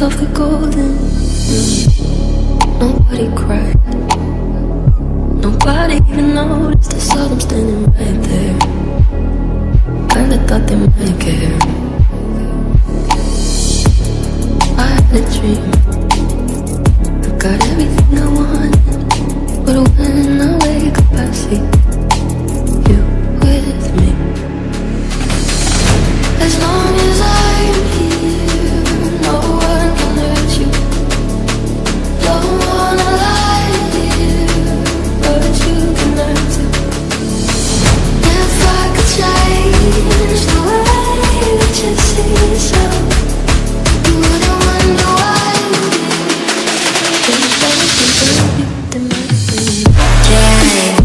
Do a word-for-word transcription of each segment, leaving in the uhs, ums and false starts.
left off with golden. Nobody cried, nobody even noticed. I saw them standing right there, kinda thought they might care. I had a dream, I got everything I wanted, but when I wake up I see you with me. As long as I'm here, no one can hurt you. Don't wanna lie here, but you can learn to. If I could change the way that you see yourself, you wouldn't wonder why you did. They might be yeah, yeah.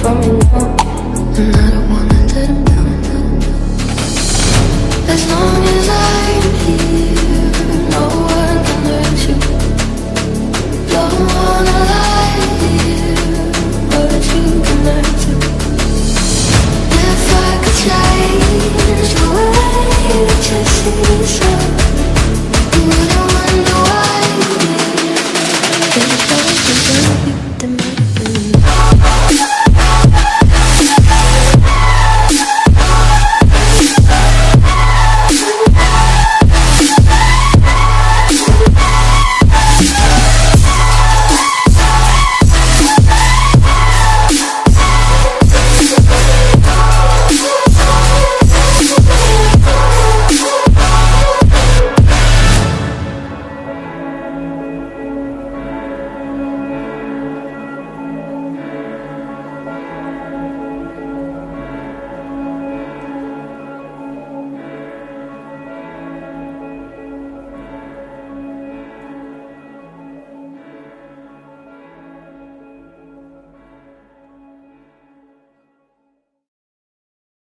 From me now, and I don't wanna